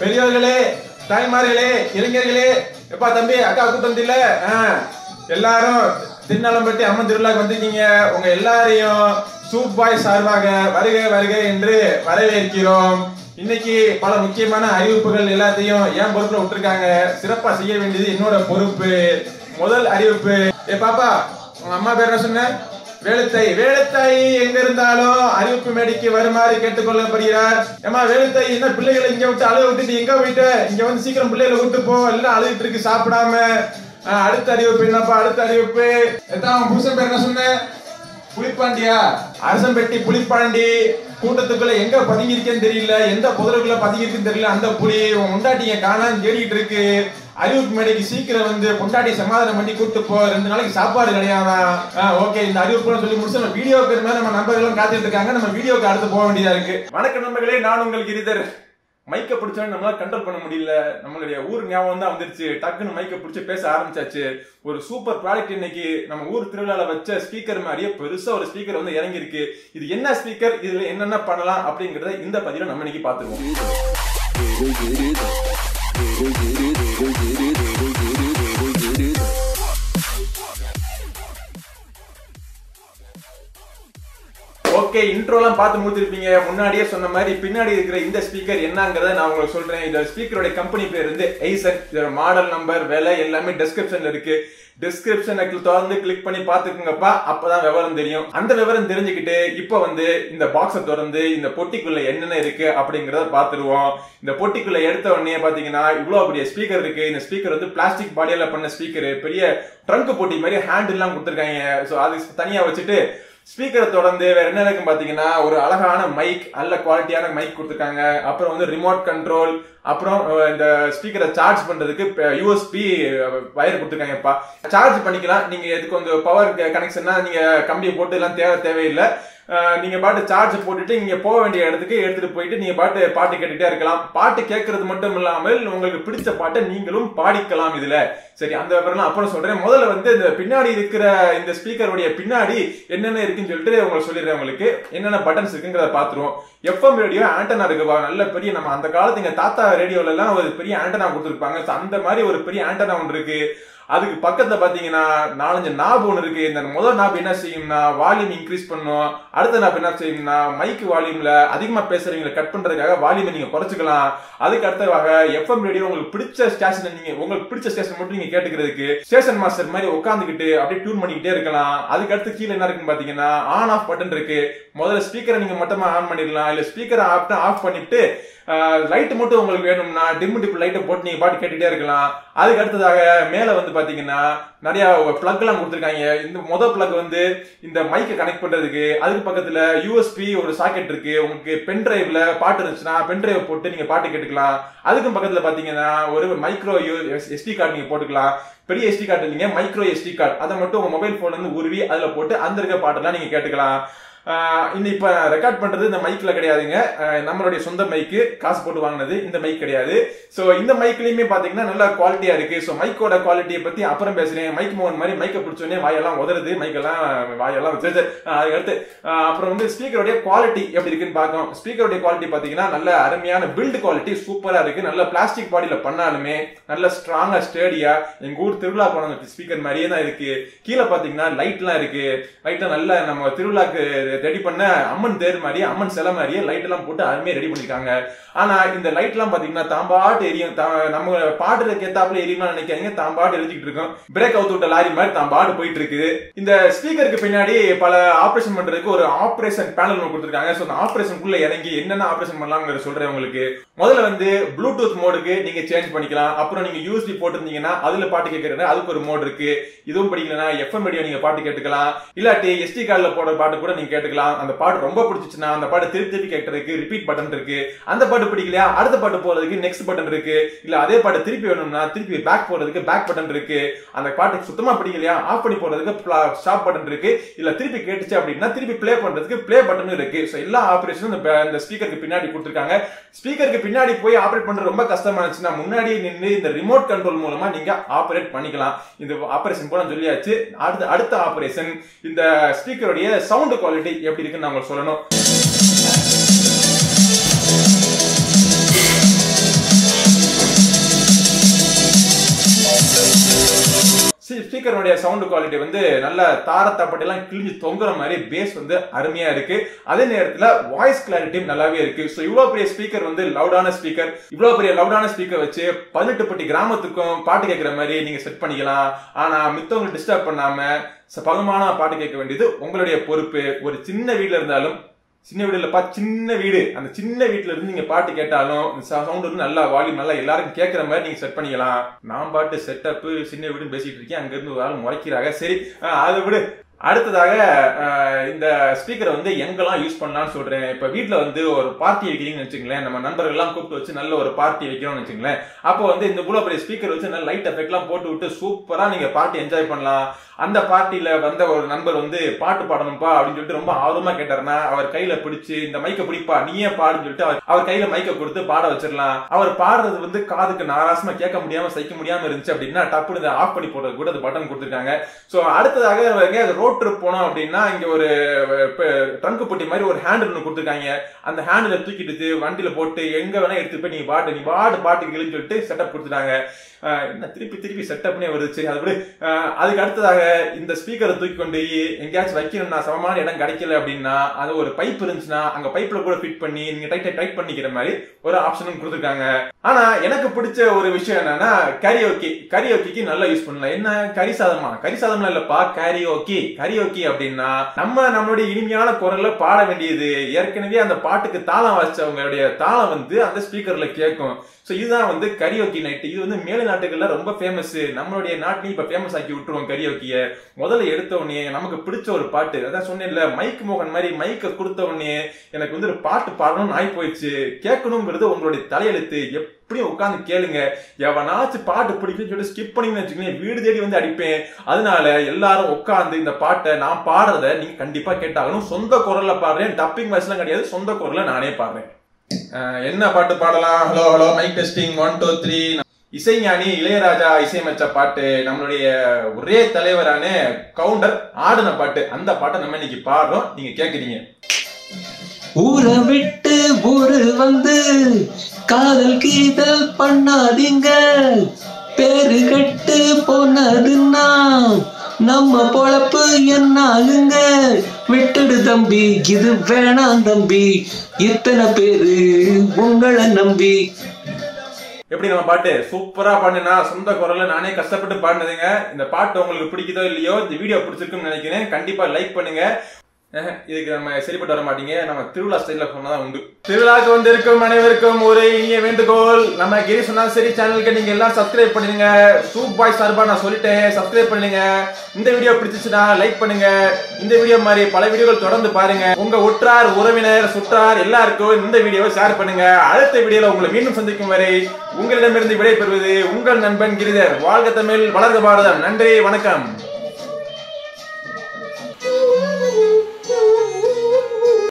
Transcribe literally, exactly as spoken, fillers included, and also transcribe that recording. பெரியவர்களே, தாய்மார்களே, இளைஞர்களே, எப்பா தம்பி அக்கா கூட்டம் எல்லாரும் திருநாளம்பட்டி அம்மன் திருவிழாக்கு வந்திருக்கீங்க. உங்க எல்லாரையும் சூப் பாய் சார்பாக வருகை வருகை என்று வரவேற்கிறோம். இன்னைக்கு பல முக்கியமான அறிவிப்புகள் எல்லாத்தையும் என் பொறுப்புல விட்டுருக்காங்க. சிறப்பா செய்ய வேண்டியது என்னோட பொறுப்பு. முதல் அறிவிப்பு, ஏ பாப்பா உங்க அம்மா பேர் என்ன சொன்ன? வேலுத்தை. வேலுத்தை எங்க இருந்தாலும் அறிவிப்பு மேடைக்கு வருமாறு கேட்டுக்கொள்ளப்படுகிறார். ஏமா வேலுத்தை என்ன பிள்ளைகளை இங்க விட்டு அழுக விட்டுட்டு எங்க போயிட்டு? இங்க வந்து சீக்கிரம் பிள்ளைகளை விட்டு போ, எல்லாம் அழுகிட்டு இருக்கு சாப்பிடாம. அடுத்த அறிவிப்பு என்னப்பா? அடுத்த அறிவிப்பு எத்தான் புருஷன் பேர் என்ன சொன்ன? புலிப்பாண்டியா. அரசம்பட்டி புலிப்பாண்டி கூட்டத்துக்குள்ள எங்க பதுங்கிருக்கேன்னு தெரியல, எந்த புதலுக்குள்ள பதுங்கிருக்குன்னு தெரியல. அந்த புலி முண்டாட்டியை காணான்னு தேடிட்டு இருக்கு. அறிவிப்பு மேடைக்கு சீக்கிரம் வந்து பொண்டாட்டி சமாதானம் பண்ணி கூட்டு போ, ரெண்டு நாளைக்கு சாப்பாடு கிடையாதான். ஓகே, இந்த அறிவிப்பு சொல்லி முடிச்சு நம்ம வீடியோக்கு மேல நம்ம நம்பர்களும் காத்துட்டு இருக்காங்க. நம்ம வீடியோக்கு அடுத்து போக வேண்டியதா இருக்கு. வணக்க நண்பர்களே, நான் உங்கள் கிரிதர். மைக்கை பிடிச்சோன்னு நம்மளால கண்ட்ரோல் பண்ண முடியல. நம்மளுடைய ஊர் ஞாபகம் தான் வந்துருச்சு. டக்குன்னு மைக்கை பிடிச்சி பேச ஆரம்பிச்சாச்சு. ஒரு சூப்பர் ப்ராடக்ட் இன்னைக்கு நம்ம ஊர் திருவிழாவில் வச்ச ஸ்பீக்கர் மாதிரியே பெருசா ஒரு ஸ்பீக்கர் வந்து இறங்கிருக்கு. இது என்ன ஸ்பீக்கர், இதுல என்னென்ன பண்ணலாம் அப்படிங்கறத இந்த பதில நம்ம இன்னைக்கு பாத்துருவோம். ஓகே, இன்ட்ரோலாம் பார்த்து முடிச்சிருப்பீங்க. முன்னாடியே சொன்ன மாதிரி பின்னாடி இருக்கிற இந்த ஸ்பீக்கர் என்னங்கிறத நான் உங்களுக்கு சொல்றேன். இந்த ஸ்பீக்கரோட கம்பெனி பேர் வந்து ஐசன். இதோட மாடல் நம்பர் விலை எல்லாமே டிஸ்கிரிப்ஷன்ல இருக்கு. டிஸ்கிரிப்ஷனை தொடர்ந்து கிளிக் பண்ணி பார்த்துக்குங்கப்பா, அப்பதான் விவரம் தெரியும். அந்த விவரம் தெரிஞ்சுக்கிட்டு இப்போ வந்து இந்த பாக்ஸை திறந்து இந்த பொட்டிக்குள்ள என்னென்ன இருக்கு அப்படிங்கிறத பார்த்துருவோம். இந்த பொட்டிக்குள்ள எடுத்த உடனே பாத்தீங்கன்னா இவ்வளவு பெரிய ஸ்பீக்கர் இருக்கு. இந்த ஸ்பீக்கர் வந்து பிளாஸ்டிக் பாடியால பண்ண ஸ்பீக்கர். பெரிய ட்ரங்க் பொட்டி மாதிரி ஹேண்டில் எல்லாம் கொடுத்துருக்காங்க. ஸோ அது தனியா வச்சுட்டு ஸ்பீக்கரை தொடர்ந்து வேற என்ன இருக்குன்னு பாத்தீங்கன்னா ஒரு அழகான மைக், நல்ல குவாலிட்டியான மைக் கொடுத்துருக்காங்க. அப்புறம் வந்து ரிமோட் கண்ட்ரோல், அப்புறம் இந்த ஸ்பீக்கரை சார்ஜ் பண்றதுக்கு யூஎஸ்பி வயர் கொடுத்துருக்காங்கப்பா. சார்ஜ் பண்ணிக்கலாம். நீங்க இதுக்கு வந்து பவர் கனெக்ஷன்னா நீங்க கம்பி போட்டு எல்லாம் தேவை தேவையில்லை. நீங்க பாட்டு சார்ஜ் போட்டுட்டு நீங்க போக வேண்டிய இடத்துக்கு எடுத்துட்டு போயிட்டு நீங்க பாட்டு பாட்டு கேட்டுக்கிட்டே இருக்கலாம். பாட்டு கேட்கறது மட்டும் இல்லாமல் உங்களுக்கு பிடிச்ச பாட்டை நீங்களும் பாடிக்கலாம் இதுல. சரி, அந்த விவரம்லாம் அப்புறம் சொல்றேன். முதல்ல வந்து இந்த பின்னாடி இருக்கிற இந்த ஸ்பீக்கருடைய பின்னாடி என்னென்ன இருக்குன்னு சொல்லிட்டு உங்களுக்கு சொல்லிடுறேன். உங்களுக்கு என்னென்ன பட்டன்ஸ் இருக்குங்கிறத பாத்துருவோம். எஃப்எம் ரேடியோ ஆண்டனா இருக்குவா, நல்ல பெரிய நம்ம அந்த காலத்து எங்க தாத்தா ரேடியோல எல்லாம் ஒரு பெரிய ஆண்டனா கொடுத்துருப்பாங்க. அந்த மாதிரி ஒரு பெரிய ஆண்டனா ஒன்று இருக்கு. அதுக்கு பக்கத்துல பாத்தீங்கன்னா நாலஞ்சு நாப் ஒன்று இருக்கு. இந்த முதல் நாப் என்ன செய்யும்னா வால்யூம் இன்க்ரீஸ் பண்ணும். அடுத்த நாப் என்ன செய்யும்னா மைக் வால்யூம்ல அதிகமா பேசுறவங்களை கட் பண்றதுக்காக வால்யூமை நீங்க குறைச்சிக்கலாம். அதுக்கு அடுத்ததாக எஃப்எம் ரேடியோ உங்களுக்கு பிடிச்ச ஸ்டேஷன், நீங்க உங்களுக்கு பிடிச்ச ஸ்டேஷன் மட்டும் நீங்க கேட்டுக்கிறதுக்கு ஸ்டேஷன் மாஸ்டர் மாதிரி உட்காந்துக்கிட்டு அப்படியே டியூன் பண்ணிக்கிட்டே இருக்கலாம். அதுக்கடுத்து கீழே என்ன இருக்குன்னு பாத்தீங்கன்னா ஆன் ஆஃப் பட்டன் இருக்கு. முதல்ல ஸ்பீக்கரை நீங்க மொத்தமா ஆன் பண்ணிடலாம், இல்ல ஸ்பீக்கரை ஆப்னா ஆஃப் பண்ணிட்டு லைட் மட்டும் உங்களுக்கு வேணும்னா டிம் டிப் லைட்டை போட்டு நீங்க பாட்டு கேட்டுட்டே இருக்கலாம். அதுக்கு அடுத்ததாக மேல வந்து பாத்தீங்கன்னா நிறைய பிளக் எல்லாம் கொடுத்துருக்காங்க. இந்த மொதல் பிளக் வந்து இந்த மைக்கை கனெக்ட் பண்றதுக்கு. அதுக்கு பக்கத்துல யூஎஸ்பி ஒரு சாக்கெட் இருக்கு. உங்களுக்கு பென் டிரைவ்ல பாட்டு இருந்துச்சுன்னா பென் டிரைவ் போட்டு நீங்க பாட்டு கேட்டுக்கலாம். அதுக்கும் பக்கத்துல பாத்தீங்கன்னா ஒரு மைக்ரோ எஸ்டி கார்டு நீங்க போட்டுக்கலாம். பெரிய எஸ்டி கார்டு இல்லைங்க, மைக்ரோ எஸ்டி கார்டு. அதை மட்டும் உங்க மொபைல் போன்ல இருந்து உருவி அதுல போட்டு அந்த இருக்க பாட்டெல்லாம் நீங்க கேட்டுக்கலாம். இன்னும் இப்ப ரெக்கார்ட் பண்றது இந்த மைக்ல கிடையாதுங்க. நம்மளுடைய சொந்த மைக்கு காசு போட்டு வாங்கினது இந்த மைக் கிடையாது. சோ இந்த மைக்லயுமே பாத்தீங்கன்னா நல்ல குவாலிட்டியா இருக்கு. சோ மைக்கோட குவாலிட்டியை பத்தி அப்புறம் பேசுறேன். மைக் மோகன் மாதிரி மைக்கை பிடிச்சோடனே வாயெல்லாம் உதறது, மைக்கெல்லாம் வாயெல்லாம் வச்சு. அதுக்கடுத்து அப்புறம் வந்து ஸ்பீக்கருடைய குவாலிட்டி எப்படி இருக்குன்னு பார்க்கணும். ஸ்பீக்கருடைய குவாலிட்டி பாத்தீங்கன்னா நல்ல அருமையான பில்ட் குவாலிட்டி சூப்பரா இருக்கு. நல்ல பிளாஸ்டிக் பாடியில பண்ணாலுமே நல்ல ஸ்ட்ராங்கா ஸ்டேடியா எங்க ஊர் திருவிழா போன ஸ்பீக்கர் மாதிரியே தான் இருக்கு. கீழே பாத்தீங்கன்னா லைட் எல்லாம் இருக்கு. லைட்ல நல்ல நம்ம திருவிழாக்கு ரெடி பண்ண அம்மன் தேர் மாதிரியே, அம்மன் சிலை மாதிரியே லைட் எல்லாம் போட்டு அருமையா ரெடி பண்ணிருக்காங்க. ஆனா இந்த லைட் எல்லாம் பாத்தீங்கன்னா தாம்பாட்டு எரியும். நம்ம பாட்டுல கேத்தாப்புல எரியுமா நினைக்காதீங்க, தாம்பாட்டு எரிஞ்சுட்டு இருக்கும். பிரேக் அவுட் விட்ட லாரி மாதிரி தாம்பாட்டு போயிட்டு இருக்குது. இந்த ஸ்பீக்கருக்கு பின்னாடி பல ஆபரேஷன் பண்றதுக்கு ஒரு ஆபரேஷன் பேனல் ஒன்று கொடுத்துருக்காங்க. சோ அந்த ஆபரேஷனுக்குள்ள இறங்கி என்னென்ன ஆபரேஷன் பண்ணலாம்ங்கற சொல்றேன் உங்களுக்கு. முதல்ல வந்து ப்ளூடூத் மோடுக்கு நீங்க சேஞ்ச் பண்ணிக்கலாம். அப்புறம் நீங்க யூஎஸ்பி போட்டுருந்தீங்கன்னா அதுல பாட்டு கேட்கறது அதுக்கு ஒரு மோட் இருக்கு. இதுவும் படிக்கலன்னா எஃப்எம் ரேடியோ நீங்க பாட்டு கேட்டுக்கலாம். இல்லாட்டி எஸ்டி கார்டுல போடுற பாட்டு கூட நீங்க கேட்டுக்கலாம். அந்த பாட்டு ரொம்ப பிடிச்சிச்சுன்னா அந்த பாட்டு திருப்பி திருப்பி கேட்கறதுக்கு ரிப்பீட் பட்டன் இருக்கு. அந்த பாட்டு பிடிக்கலையா அடுத்த பாட்டு போறதுக்கு நெக்ஸ்ட் பட்டன் இருக்கு. இல்ல அதே பாட்டு திருப்பி வேணும்னா திருப்பி பேக் போறதுக்கு பேக் பட்டன் இருக்கு. அந்த பாட்டு சுத்தமா பிடிக்கலையா ஆஃப் பண்ணி போறதுக்கு ஸ்டாப் பட்டன் இருக்கு. இல்ல திருப்பி கேட்டுச்சு அப்படின்னா திருப்பி பிளே பண்றதுக்கு பிளே பட்டன் இருக்கு. சோ எல்லா ஆபரேஷனும் இந்த ஸ்பீக்கருக்கு பின்னாடி கொடுத்துருக்காங்க. ஸ்பீக்கருக்கு பின்னாடி போய் ஆபரேட் பண்றது ரொம்ப கஷ்டமா இருந்துச்சுன்னா முன்னாடி நின்று இந்த ரிமோட் கண்ட்ரோல் மூலமா நீங்க ஆபரேட் பண்ணிக்கலாம். இந்த ஆபரேஷன் போல சொல்லியாச்சு. அடுத்த அடுத்த ஆபரேஷன் இந்த ஸ்பீக்கருடைய சவுண்ட் குவாலிட்டி எப்படி இருக்குன்னு நான் சொல்லணும். speaker sound quality வந்து நல்ல தாரதப்பட்டலாம் கிழிஞ்சு தொங்குற மாதிரி பேஸ் வந்து அருமையா இருக்கு. அதே நேரத்துல வாய்ஸ் கிளாரிட்டி நல்லாவே இருக்கு. சோ இவ்ளோ பெரிய ஸ்பீக்கர் வந்து லவுடான ஸ்பீக்கர் இவ்ளோ பெரிய லவுடான ஸ்பீக்கர் வச்சு பல்லுட்டுப்பட்டி கிராமத்துக்கும் பாட்டு கேக்குற மாதிரி நீங்க செட் பண்ணிக்கலாம். ஆனா மித்தவங்க டிஸ்டர்ப் பண்ணாம பகமான பாட்டு கேட்க வேண்டியது உங்களுடைய பொறுப்பு. ஒரு சின்ன வீட்ல இருந்தாலும் சின்ன வீடுல பா சின்ன வீடு அந்த சின்ன வீட்ல இருந்து நீங்க பாட்டு கேட்டாலும் சவுண்ட் வந்து நல்லா வால்யூம் நல்லா எல்லாரும் கேட்கற மாதிரி நீங்க செட் பண்ணிக்கலாம். நான் பாட்டு செட்டப் சின்ன வீடுன்னு பேசிட்டு இருக்கேன், அங்க இருந்து ஒரு ஆள் முறைக்கிறாங்க. சரி அதை விடு. அடுத்ததாக இந்த ஸ்பீக்கரை வந்து எங்கெல்லாம் யூஸ் பண்ணலாம்னு சொல்றேன். இப்ப வீட்டுல வந்து ஒரு பார்ட்டி வைக்கிறீங்கன்னு வச்சுங்களேன், நம்ம நண்பர்கள் எல்லாம் கூப்பிட்டு வச்சு நல்ல ஒரு பார்ட்டி வைக்கிறோம்னு வச்சுங்களேன், அப்போ வந்து இந்த இவ்வளவு பெரிய ஸ்பீக்கர் வச்சு நல்ல லைட் எஃபெக்ட் எல்லாம் போட்டு விட்டு சூப்பரா நீங்க பார்ட்டி என்ஜாய் பண்ணலாம். அந்த பார்ட்டியில வந்த ஒரு நண்பர் வந்து பாட்டு பாடணும்பா அப்படின்னு சொல்லிட்டு ரொம்ப ஆர்வமா கேட்டாருன்னா அவர் கையில பிடிச்சு இந்த மைக்க பிடிப்பா நீயே பாடுன்னு சொல்லிட்டு அவர் கையில மைக்க கொடுத்து பாட வச்சிடலாம். அவர் பாடுறது வந்து காதுக்கு நாராசமா கேட்க முடியாம சைக்க முடியாம இருந்துச்சு அப்படின்னா டப்புனு ஆஃப் பண்ணி போடுறது கூட அது பட்டன் கொடுத்துருக்காங்க. சோ அடுத்ததாக ரோட் ட்ரிப் போனோம் அப்படின்னா இங்க ஒரு ட்ரங்க் பொட்டி மாதிரி ஒரு ஹேண்டில் ஒன்று கொடுத்துருக்காங்க. அந்த ஹேண்டில் தூக்கிட்டு வண்டியில போட்டு எங்க வேணா எடுத்துட்டு போய் நீங்க பாட்டு நீ பாட்டு பாட்டுக்கு சொல்லிட்டு செட்டப் கொடுத்துட்டாங்க. என்ன திருப்பி திருப்பி செட்டப்னே வருது. சரி அது அதுக்கு அடுத்ததாக இந்த ஸ்பீக்கரை தூக்கி கொண்டு எங்கேயாச்சும் வைக்கணும்னா சமமான இடம் கிடைக்கல அப்படின்னா அது ஒரு பைப் இருந்துச்சுன்னா அங்க பைப்ல கூட ஃபிட் பண்ணி நீங்க டைட்டை டைட் பண்ணிக்கிற மாதிரி ஒரு ஆப்ஷனும் கொடுத்துருக்காங்க. ஆனா எனக்கு பிடிச்ச ஒரு விஷயம் என்னன்னா கரியோக்கி. கரியோக்கிக்கு நல்லா யூஸ் பண்ணலாம். என்ன கரி சாதமா கரி சாதம்லாம் இல்லப்பா, கரியோக்கி. கரியோக்கி அப்படின்னா நம்ம நம்மளுடைய இனிமையான குரல்ல பாட வேண்டியது. ஏற்கனவே அந்த பாட்டுக்கு தாளம் வாசிச்சவங்களுடைய தாளம் வந்து அந்த ஸ்பீக்கர்ல கேட்கும். சோ இதுதான் வந்து கரியோக்கி நைட். இது வந்து மேல நாட்டுகள்ல ரொம்ப ஃபேமஸ். நம்மளுடைய நாட்டிலையும் இப்ப ஃபேமஸ் ஆக்கி விட்டுருவோம் கரியோக்கிய. முதல்ல எடுத்த உடனே நமக்கு பிடிச்ச ஒரு பாட்டு, அதான் சொன்னேன்ல மைக் மோகன் மாதிரி மைக்க கொடுத்த உடனே எனக்கு வந்து ஒரு பாட்டு பாடணும்னு ஆகி போயிடுச்சு. கேட்கணுங்கிறது உங்களுடைய தலையெழுத்து. எப்படியும் உட்காந்து கேளுங்க. எவனாச்சும் பாட்டு பிடிக்குன்னு சொல்லிட்டு ஸ்கிப் பண்ணீங்கன்னு வச்சுக்கோங்களேன் வீடு தேடி வந்து அடிப்பேன். அதனால எல்லாரும் உட்காந்து இந்த பாட்டை நான் பாடுறத நீங்க கண்டிப்பா கேட்டாலும் சொந்த குரல்ல பாடுறேன். டப்பிங் வாய்ஸ் எல்லாம் கிடையாது, சொந்த குரல்ல நானே பாடுறேன். என்ன பாட்டு பாடலாம்? Hello hello mic testing one two three. Isaignani Ilaiyaraaja இசையமைச்ச பாட்டு, நம்மளுடைய ஒரே தலைவரான கவுண்டர் ஆடின பாட்டு. அந்த பாட்டை நம்ம இன்னைக்கு பாடுறோம், நீங்க கேக்குறீங்க. ஊரை விட்டு ஊரு வந்து காதல் கீதல் பண்ணாதீங்க, பேரு கெட்டு போனதுன்னா நம்ம பொழப்பு என்னாகுங்க, விட்டுடு தம்பி இது வேணாம் தம்பி, இத்தனை பேரு உங்களை நம்பி. எப்படி நம்ம பாட்டு சூப்பரா பாடுனா சொந்த குரல்ல நானே கஷ்டப்பட்டு பாடுனதுங்க. இந்த பாட்டு உங்களுக்கு பிடிக்குதோ இல்லையோ இந்த வீடியோ பிடிச்சிருக்குன்னு நினைக்கிறேன். கண்டிப்பா லைக் பண்ணுங்க. இதுக்கு நம்ம சரிப்பட்டு வர மாட்டீங்க, நம்ம திருவிழா ஸ்டைல போனாதான் உண்டு. திருவிழாக்கு வந்து இருக்கும் அனைவருக்கும் ஒரு இனிய வேண்டுகோள், நம்ம கிரி சொன்னா சரி சேனலுக்கு நீங்க எல்லாம் சப்ஸ்கிரைப் பண்ணுங்க. சூப் பாய் சார்பா நான் சொல்லிட்டேன், சப்ஸ்கிரைப் பண்ணுங்க. இந்த வீடியோ பிடிச்சிச்சுன்னா லைக் பண்ணுங்க. இந்த வீடியோ மாதிரி பல வீடியோகள் தொடர்ந்து பாருங்க. உங்க உற்றார் உறவினர் சுற்றார் எல்லாருக்கும் இந்த வீடியோவை ஷேர் பண்ணுங்க. அடுத்த வீடியோல உங்களை மீண்டும் சந்திக்கும் வரை உங்களிடமிருந்து விடைபெறுவது உங்கள் நண்பன் கிரிதர். வாழ்க தமிழ், வளர்க பாரதம். நன்றி, வணக்கம்.